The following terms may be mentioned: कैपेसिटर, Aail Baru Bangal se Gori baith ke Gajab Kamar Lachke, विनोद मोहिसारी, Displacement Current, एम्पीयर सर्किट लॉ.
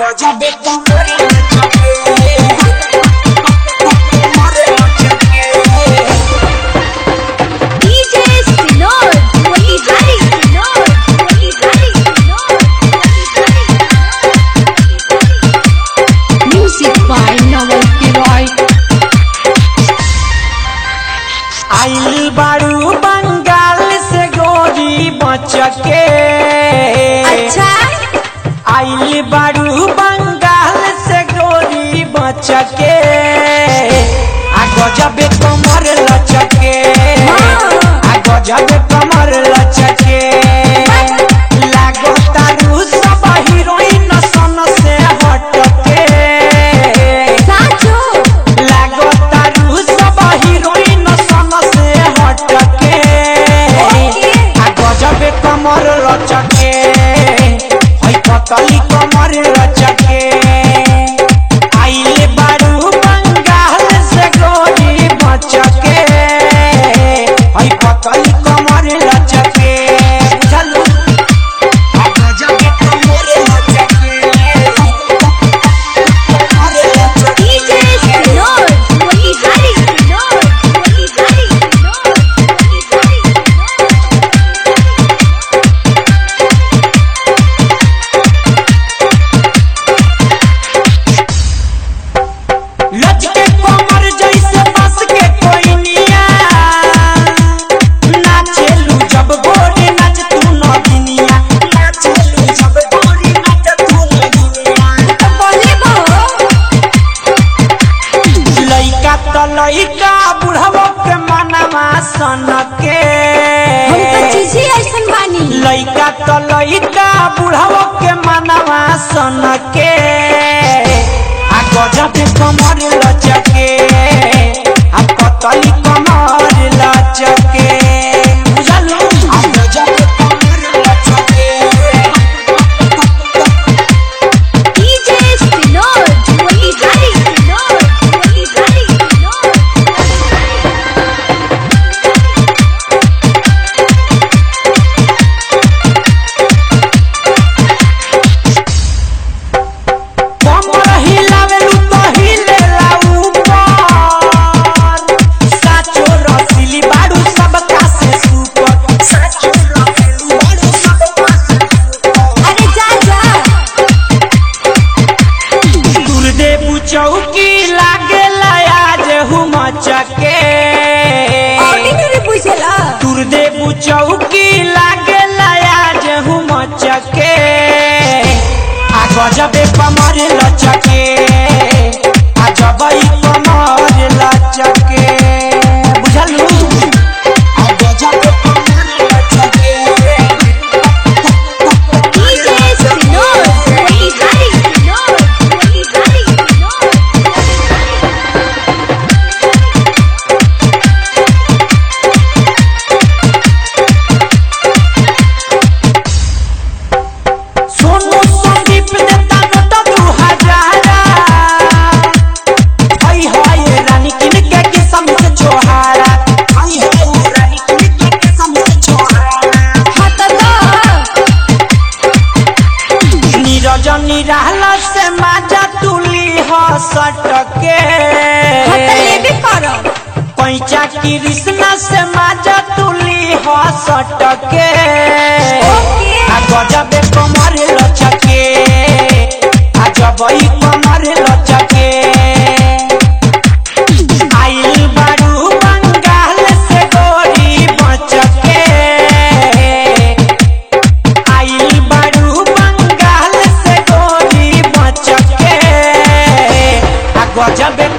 गजब कमर आइल बारू बंगाल से गोरी बचके। अच्छा आइल बारू बंगाल से गोरी बचके आ गजब कमर लचके आ गजब कमर लचके लागो तारू सब हीरोइन सन से हटके लागो तारू सब हीरोइन सन से हटके आ गजब कमर लचके पतली कमर लचके आइल बारू बंगाल से गोरी बचके हई पतली कमर लचके चलू गजब कमर लचके डीजे विनोद मोहिसारी विनोद मोहिसारी लचके कमर जैसे बस के कोई निया नाचेलू जब गोरी नाच तू नदिनिया नाचेलू जब गोरी नाच तू नदिनिया बोले बो लइका त लइका बुढ़वा के मनवा सनके हम त चीजे ऐसन बानी लइका त लइका बुढ़वा के मनवा सनके गजब कमर लचके आ पतली कमर लचके बुझलू आ गजब कमर लचके डीजे विनोद मोहिसारी विनोद मोहिसारी कमर हिलावे चौकी लागे लाज हूँ मचके दुर्देव चौकी लागे लाज हूँ मचके आ गजब कमर लचके आ जबई कमर लचके बुझलू आ गजब कमर लचके निराला से माजा तुली हसटके पैचा कृष्णा से माजा तुली हसटके आ गजब कमर लचके आ जबई कमर लचके आइल बारू बंगाल से गोरी बचके आइल बारू बंगाल से गोरी बचके आ गजब